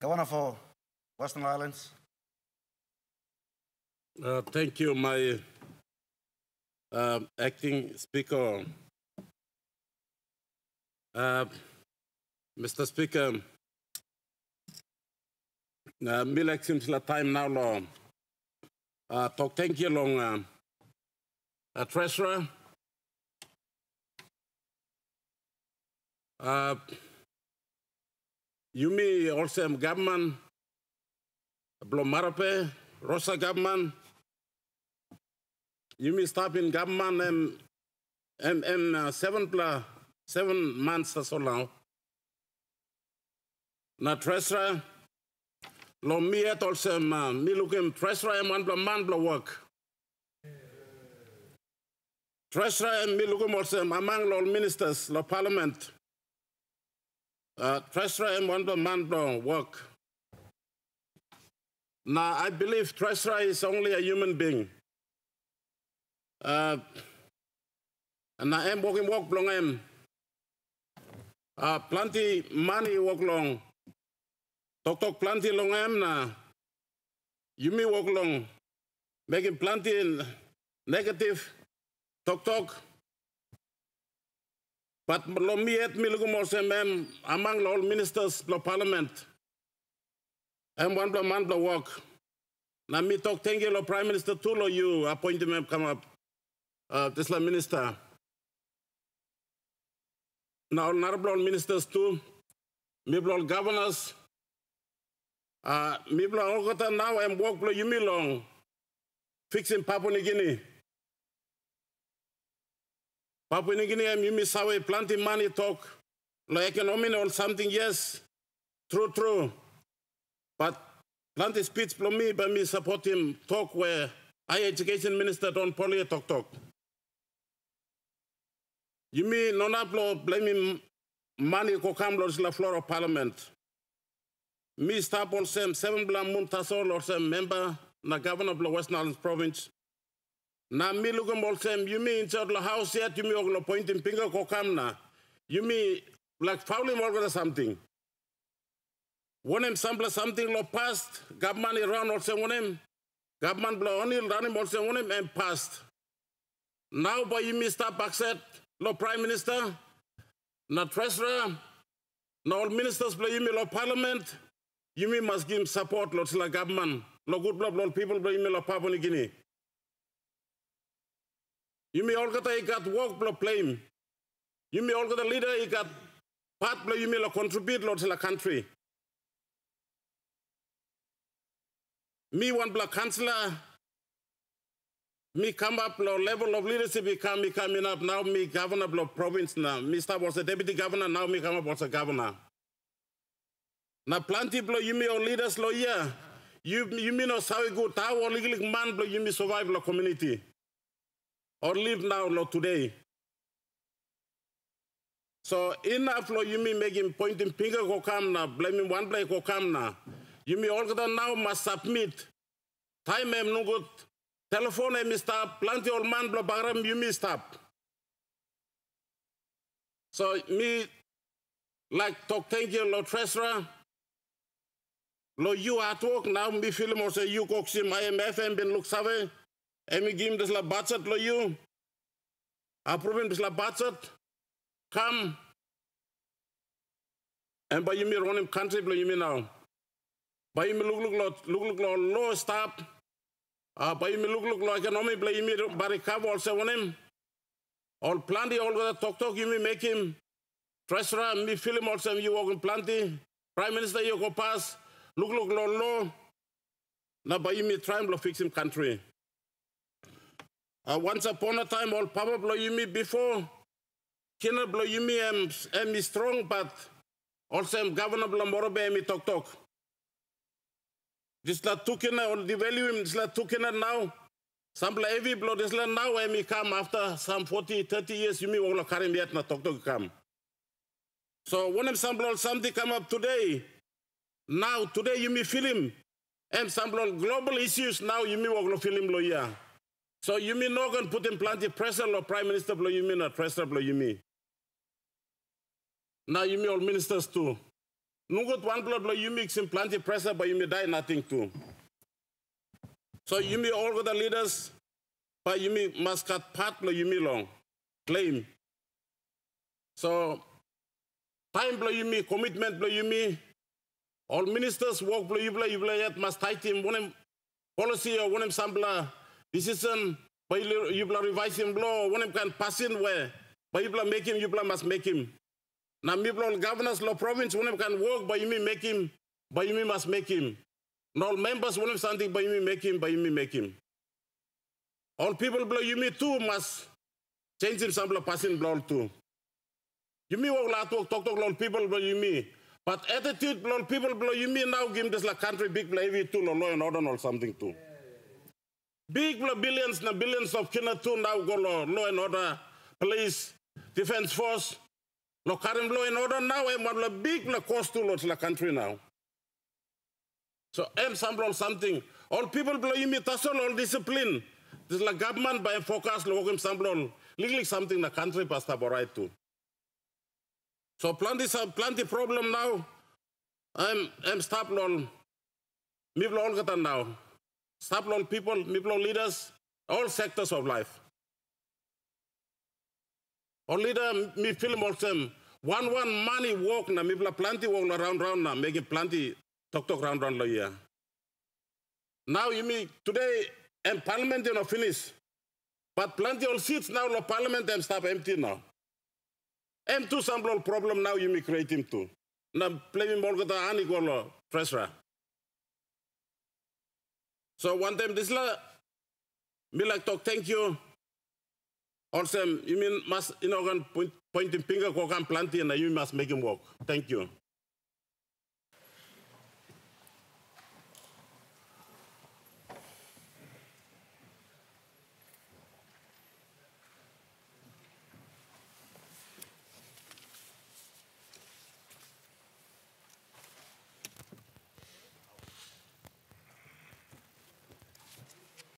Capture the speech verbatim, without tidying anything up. Governor for Western Highlands. Uh, thank you, my uh, acting speaker. Uh, Mister Speaker, Milek Simsla time now law. Talk thank you long uh treasurer. Uh, Yumi also am government, Blo Marape, Rosa government, Yumi staff in government and and and uh, seven plus seven months or so now. Na treasurer, lo mi et also am mi looking treasurer and one blo man blo work. Treasurer and mi looking also among all ministers, lo parliament. Uh, treasurer and one man blo work. Now I believe treasurer is only a human being. Uh, and I am working work long am. Uh, plenty money work long. Talk talk plenty long am na. You me work long, making plenty negative. Talk talk. But lo mi et mi lugu morse mem among all ministers blo parliament. And one blo man blo work. Na mi talk thank you lo Prime Minister Tula you appoint me come up uh this la minister. Now nar blo ministers too. Mi blo governors. Uh mi blo ogota now and work blo you mi long. Fixing Papua New Guinea. Papua New Guinea, you miss how plenty money talk, like economy or something, yes, true, true. But plenty speech from me, but me support him talk where I education minister don't poly talk talk. You mean no not blaming money ko come lodge la floor of parliament. Me stop on sem seven blam muntasol or some member na governor of Western Highlands province. Na mi lugum bolsem, you mean inside the house yet, you mean oglo point in finger ko kamna. You mean like fouling or something. One em sample something lo past, government around also one em. Government blow only running also one em and past. Now by you mean stop accept lo Prime Minister, na treasurer, na all ministers blow you mean lo parliament, you mean must give support lo sila government, lo good blood lo people blow you mean lo Papua New Guinea. You may all got a got work blo blame. You may all got a leader he got part blo you may lo contribute lot to the country. Me one blo councillor. Me come up blo level of leadership he come me coming up now me governor blo province now. Me start was a deputy governor now me come up was a governor. Now plenty blo you may all leaders lo yeah. You you may know how good how legally man blo you may survive lo community. Or live now, Lord, today. So enough, Lord, you may make him pointing finger go come now, blaming one play go come now. You may all that now must submit. Time am no good. Telephone am stop. Plenty old man blah bagram you may stop. So me like talk thank you, Lord Treasurer. Lord, you at work now. Me film also you cox him I M F and been look survey. And we give him this la budget lo you. Approving this la budget. Come. And by you me run him country lo you me now. By you me look look look look look low stop. Uh by you me look look low economy lo you me but recover also on him. All plenty all that talk talk you me make him. Treasurer me feel him also you walk in plenty. Prime Minister you go pass. Look look low low. Now by you me try to fix him country. Uh, once upon a time, all power blow you me before. Kina blow you me am am strong, but also am governor blow Morobe am talk talk. This la tukina or devalue him. This la tukina now. Some blow heavy blow. This la now am come after some forty, thirty years. You me all carry me at na talk talk come. So when am some blow something come up today, now today you me feel him. Am some blow global issues now you me all feel him lawyer. So you mean not going to put in plenty pressure or Prime Minister blow you mean or Treasurer blow you mean. Now you mean all ministers too. Nungut one blood blood, you mix in plenty pressure, but you may die nothing too. So you may all go the leaders, but you may must cut part, blood, you may long, claim. So time blood, you may commitment, blood, you may all ministers work, blood, you blood, you blood, yet must tight him, one him policy or one him some blood decision, but you blood revise him, blood, one him can pass in where, but you blood make him, you blood must make him. Now, people governors, law province, when can work, but you may make him, but you must make him. And all members, when something, but you may make him, but you may make him. All people, blow you may too must change him, some passing blow too. You may walk, talk, talk, all people, blow you may. But attitude, blow people, blow you may now give this like country big, blow every two, law and order, or something too. Big, blow billions, na billions of kina too now go law and order, police, defense force. No current law in order now, I'm one of the big cost to the country now. So I'm some something. All people blow you meet us all discipline. This like government by focus, looking some legally something in the country past right too. So plenty some plenty problem now. I'm I'm stop all me all get now. Stop all people, me blow leaders, all sectors of life. Or leader, me film all them. One one money walk na me plenty walk around round na making plenty talk talk round round lawyer. Now you mean today and Parliament you know finish, but plenty all seats now the Parliament them stop empty now. M two some all problem now you me create him too. Na play me more kata ani golo pressure. So one time this la me like talk thank you. Also, you mean must, you know, point, pointing finger, go and plant and you must make him walk. Thank you.